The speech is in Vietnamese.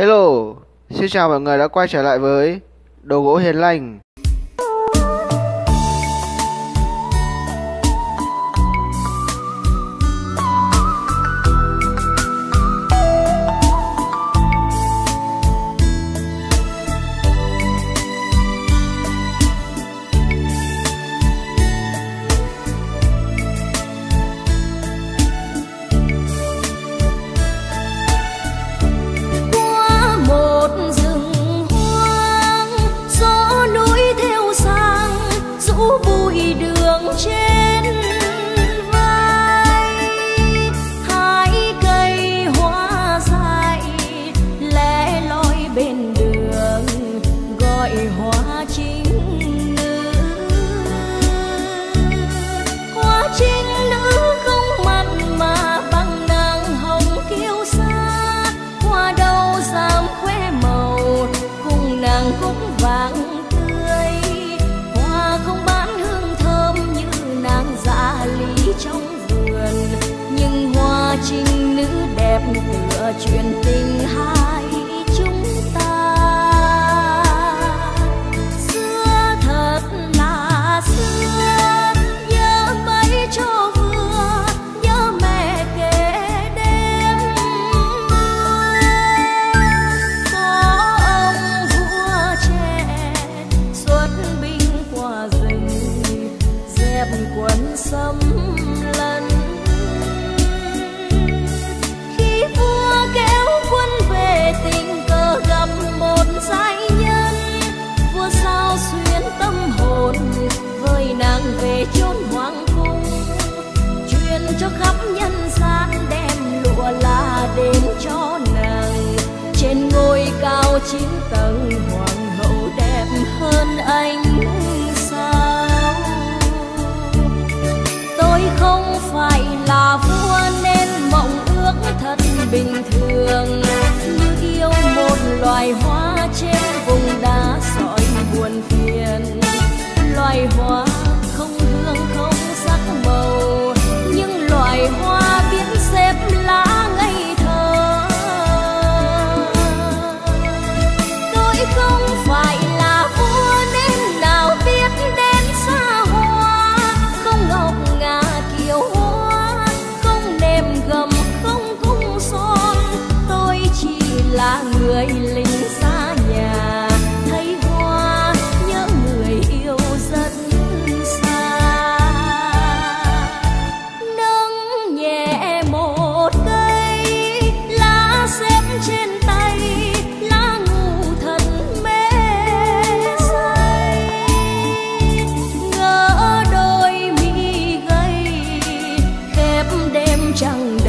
Hello, xin chào mọi người đã quay trở lại với Đồ Gỗ Hiền Lanh. Tựa chuyện tình hai chúng ta xưa thật là xưa, nhớ mấy cho vừa, nhớ mẹ kể đêm có ông vua trẻ xuất binh qua rừng dẹp quân xâm lấn. Cho khắp nhân gian đem lụa là đến cho nàng trên ngôi cao 9 tầng, hoàng hậu đẹp hơn anh sao? Tôi không phải là vua nên mộng ước thật bình thường, như yêu một loài hoa trên vùng đá sỏi buồn phiền. Loài hoa không hương không sắc màu, loài hoa biến xếp lá ngây thơ. Tôi không phải là vua nên nào tiếc đến xa hoa, không ngọc ngà kiều hoa, không nềm gầm không cung son. Tôi chỉ là người lính xa nhà, thấy hoa nhớ người yêu rất chẳng